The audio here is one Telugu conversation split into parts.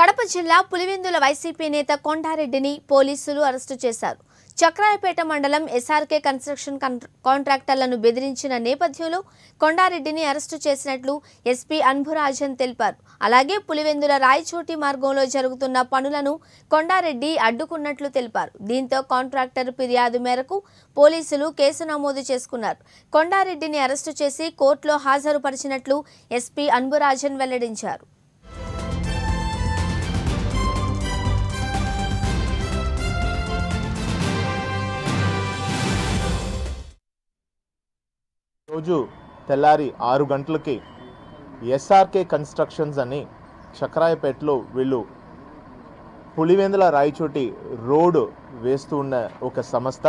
Kadapa Jilla, Pulivendula YCP neta Konda Reddini, Polisulu arrestu chesaru. Chakrayapeta Mandalam, SRK construction contractorlanu బెదిరించిన నేపథ్యంలో కొండా రెడ్డిని అరెస్ట్ చేసినట్లు SP Anburajan తెలిపారు. అలాగే పులివెందుల రాయచోటి మార్గంలో జరుగుతున్న పనులను కొండా రెడ్డి అడ్డుకున్నట్లు తెలిపారు. దీంతో కాంట్రాక్టర్ ఫిర్యాదు మేరకు పోలీసులు కేసు నమోదు చేసుకున్నారు. కొండా రెడ్డిని అరెస్ట్ చేసి కోర్టులో హాజరుపరిచినట్లు SP Anburajan వెల్లడించారు. రోజు తెల్లారి 6 గంటలకి SRK కన్స్ట్రక్షన్స్ అని చక్రాయపేటలో వీళ్ళు పులివెందుల రాయచోటి రోడ్ వేస్తూ ఉన్న ఒక సంస్థ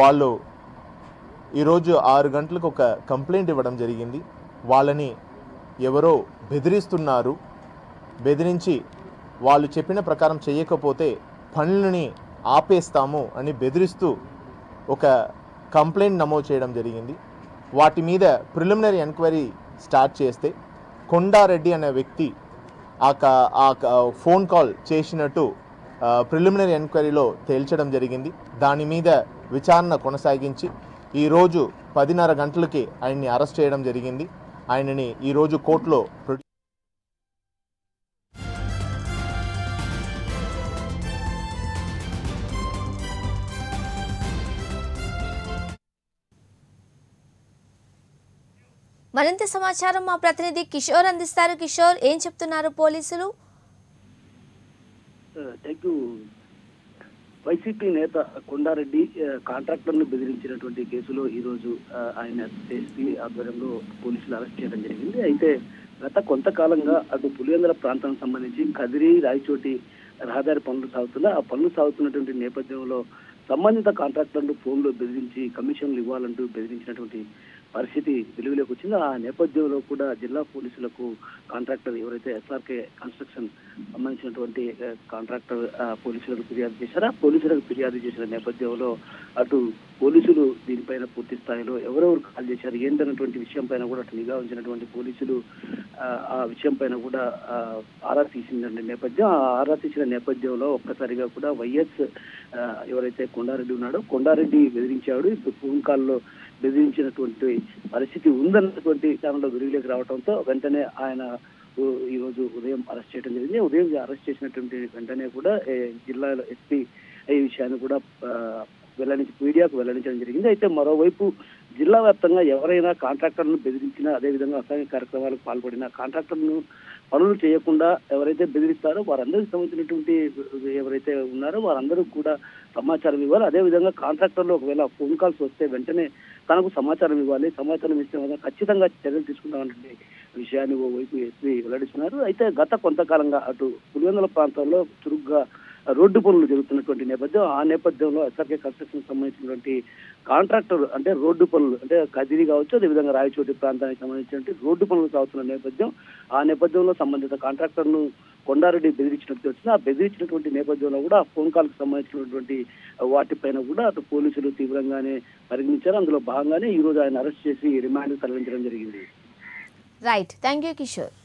వాళ్ళు ఈరోజు 6 గంటలకు ఒక కంప్లైంట్ ఇవ్వడం జరిగింది. వాళ్ళని ఎవరో బెదిరిస్తున్నారు, బెదిరించి వాళ్ళు చెప్పిన ప్రకారం చేయకపోతే పనులని ఆపేస్తాము అని బెదిరిస్తూ ఒక కంప్లైంట్ నమోదు చేయడం జరిగింది. వాటి మీద ప్రిలిమినరీ ఎంక్వైరీ స్టార్ట్ చేస్తే కొండా రెడ్డి అనే వ్యక్తి ఆ ఫోన్ కాల్ చేసినట్టు ప్రిలిమినరీ ఎంక్వైరీలో తేల్చడం జరిగింది. దాని మీద విచారణ కొనసాగించి ఈరోజు 10:30 గంటలకి ఆయన్ని అరెస్ట్ చేయడం జరిగింది. ఆయనని ఈరోజు కోర్టులో మరింత సమాచారం మా ప్రతినిధి కిషోర్ అందిస్తారు. కిషోర్, ఏం చెప్తున్నారు పోలీసులు? వైసీపీ నేత కొండారెడ్డి కాంట్రాక్టర్ను బెదిరించినటువంటి కేసులో ఈరోజు ఆయన SP ఆధ్వర్యంలో పోలీసులు అరెస్ట్ చేయడం జరిగింది. అయితే గత కొంతకాలంగా అటు పులివెందుల ప్రాంతానికి సంబంధించి కదిరి రాయచోటి రహదారి పనులు సాగుతున్నా ఆ పనులు సాగుతున్నటువంటి నేపథ్యంలో సంబంధిత కాంట్రాక్టర్లు ఫోన్లో బెదిరించి కమిషన్లు ఇవ్వాలంటూ బెదిరించినటువంటి పరిస్థితి వెలుగులోకి వచ్చింది. ఆ నేపథ్యంలో కూడా జిల్లా పోలీసులకు కాంట్రాక్టర్ ఎవరైతే SRK కన్స్ట్రక్షన్ సంబంధించినటువంటి కాంట్రాక్టర్ పోలీసులకు ఫిర్యాదు చేశారా, పోలీసులకు ఫిర్యాదు చేసిన నేపథ్యంలో అటు పోలీసులు దీనిపైన పూర్తి స్థాయిలో ఎవరెవరు కాల్ చేశారు ఏంటన్నటువంటి విషయం పైన కూడా అటు నిఘా ఉంచినటువంటి పోలీసులు ఆ విషయం పైన కూడా ఆరా తీసిన నేపథ్యం ఆరా తీసిన నేపథ్యంలో ఒక్కసారిగా కూడా వైఎస్ ఎవరైతే కొండారెడ్డి ఉన్నాడో కొండారెడ్డి బెదిరించాడు, ఇప్పుడు ఫోన్ కాల్లో బెదిరించినటువంటి పరిస్థితి ఉందన్నటువంటి విచారణలో వెలుగులోకి రావడంతో వెంటనే ఆయన ఈరోజు ఉదయం అరెస్ట్ చేయడం జరిగింది. ఉదయం అరెస్ట్ చేసినటువంటి వెంటనే కూడా జిల్లాలో SP ఈ విషయాన్ని కూడా మీడియాకు వెల్లడించడం జరిగింది. అయితే మరోవైపు జిల్లా వ్యాప్తంగా ఎవరైనా కాంట్రాక్టర్లను బెదిరించినా, అదేవిధంగా అసాంఘిక కార్యక్రమాలకు పాల్పడిన కాంట్రాక్టర్లను పనులు చేయకుండా ఎవరైతే బెదిరిస్తారో వారందరికీ సంబంధించినటువంటి ఎవరైతే ఉన్నారో వారందరూ కూడా సమాచారం ఇవ్వాలి. అదేవిధంగా కాంట్రాక్టర్లు ఒకవేళ ఫోన్ కాల్స్ వస్తే వెంటనే తనకు సమాచారం ఇవ్వాలి, సమాచారం ఇస్తే వల్ల ఖచ్చితంగా చర్యలు తీసుకుంటామనే విషయాన్ని ఓవైపు SP వెల్లడిస్తున్నారు. అయితే గత కొంతకాలంగా అటు పులివెందుల ప్రాంతంలో చురుగ్గా రోడ్డు పనులు జరుగుతున్నటువంటి నేపథ్యం ఆ నేపథ్యంలో SRK కన్స్ట్రక్షన్ సంబంధించినటువంటి కాంట్రాక్టర్ అంటే రోడ్డు పనులు అంటే కదిరి కావచ్చు, అదేవిధంగా రాయచోటి ప్రాంతానికి సంబంధించినటువంటి రోడ్డు పనులు కావుతున్న నేపథ్యం ఆ నేపథ్యంలో సంబంధిత కాంట్రాక్టర్ను కొండారెడ్డి బెదిరించినట్టు వచ్చింది. ఆ బెదిరించినటువంటి నేపథ్యంలో కూడా ఆ ఫోన్ కాల్కి సంబంధించినటువంటి వాటిపైన కూడా అటు పోలీసులు తీవ్రంగానే పరిగణించారు. అందులో భాగంగానే ఈరోజు ఆయన అరెస్ట్ చేసి రిమాండ్ తరలించడం జరిగింది. Right, thank you Kishore.